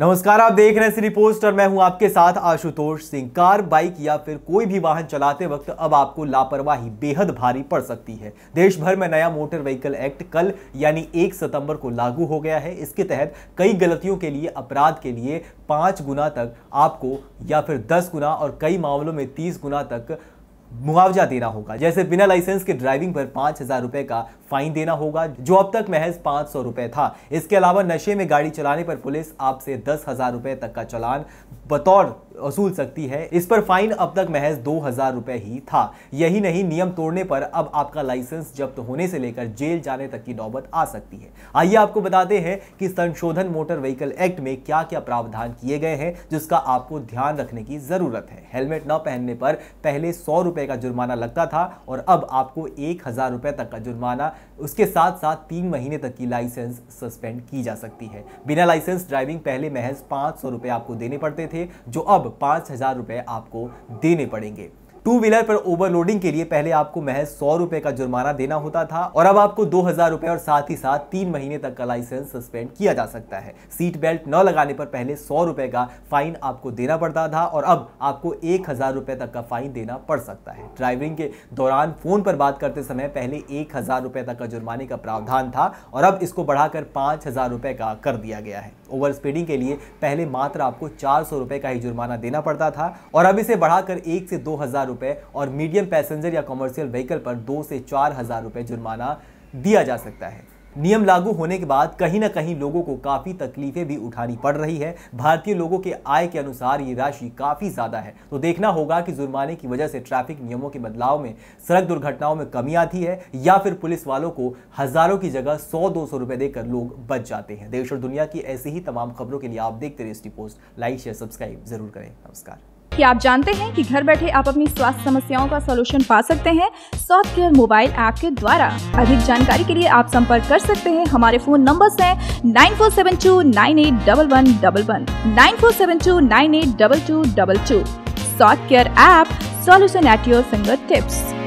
नमस्कार, आप देख रहे हैं सिटी पोस्ट और मैं हूं आपके साथ आशुतोष सिंह। कार, बाइक या फिर कोई भी वाहन चलाते वक्त अब आपको लापरवाही बेहद भारी पड़ सकती है। देश भर में नया मोटर व्हीकल एक्ट कल यानी 1 सितंबर को लागू हो गया है। इसके तहत कई गलतियों के लिए अपराध के लिए 5 गुना तक आपको या फिर 10 गुना और कई मामलों में 30 गुना तक मुआवजा देना होगा। जैसे बिना लाइसेंस के ड्राइविंग पर 5,000 रुपये का फाइन देना होगा, जो अब तक महज 500 रुपये था। इसके अलावा नशे में गाड़ी चलाने पर पुलिस आपसे 10,000 रुपये तक का चालान बतौर वसूल सकती है। इस पर फाइन अब तक महज 2,000 रुपये ही था। यही नहीं, नियम तोड़ने पर अब आपका लाइसेंस जब्त होने से लेकर जेल जाने तक की नौबत आ सकती है। आइए आपको बताते हैं कि संशोधन मोटर व्हीकल एक्ट में क्या क्या प्रावधान किए गए हैं जिसका आपको ध्यान रखने की जरूरत है। हेलमेट न पहनने पर पहले 100 रुपये का जुर्माना लगता था और अब आपको 1,000 रुपये तक का जुर्माना, उसके साथ साथ 3 महीने तक की लाइसेंस सस्पेंड की जा सकती है। बिना लाइसेंस ड्राइविंग पहले महज 500 रुपये आपको देने पड़ते थे, जो अब 5,000 रुपये आपको देने पड़ेंगे। टू व्हीलर पर ओवरलोडिंग के लिए पहले आपको महज 100 रुपये का जुर्माना देना होता था और अब आपको 2,000 रुपये और साथ ही साथ 3 महीने तक का लाइसेंस सस्पेंड किया जा सकता है। सीट बेल्ट न लगाने पर पहले 100 रुपये का फाइन आपको देना पड़ता था और अब आपको 1,000 रुपये तक का फाइन देना पड़ सकता है। ड्राइविंग के दौरान फोन पर बात करते समय पहले 1,000 रुपये तक का जुर्माने का प्रावधान था और अब इसको बढ़ाकर 5,000 रुपये का कर दिया गया है। ओवर स्पीडिंग के लिए पहले मात्र आपको 400 रुपये का ही जुर्माना देना पड़ता था और अब इसे बढ़ाकर 1 से 2,000 रुपये और मीडियम पैसेंजर या कमर्शियल व्हीकल पर 2 से 4,000 रुपये जुर्माना दिया जा सकता है। नियम लागू होने के बाद कहीं ना कहीं लोगों को काफ़ी तकलीफें भी उठानी पड़ रही है। भारतीय लोगों के आय के अनुसार ये राशि काफ़ी ज़्यादा है, तो देखना होगा कि जुर्माने की वजह से ट्रैफिक नियमों के बदलाव में सड़क दुर्घटनाओं में कमी आती है या फिर पुलिस वालों को हज़ारों की जगह 100-200 रुपये देकर लोग बच जाते हैं। देश और दुनिया की ऐसी ही तमाम खबरों के लिए आप देखते रहिए city post. Like, share, subscribe जरूर करें। नमस्कार। क्या आप जानते हैं कि घर बैठे आप अपनी स्वास्थ्य समस्याओं का सलूशन पा सकते हैं सॉफ्ट केयर मोबाइल ऐप के द्वारा? अधिक जानकारी के लिए आप संपर्क कर सकते हैं। हमारे फोन नंबर्स हैं 9472981111, 9472982222। Soft care app, solution at your finger tips.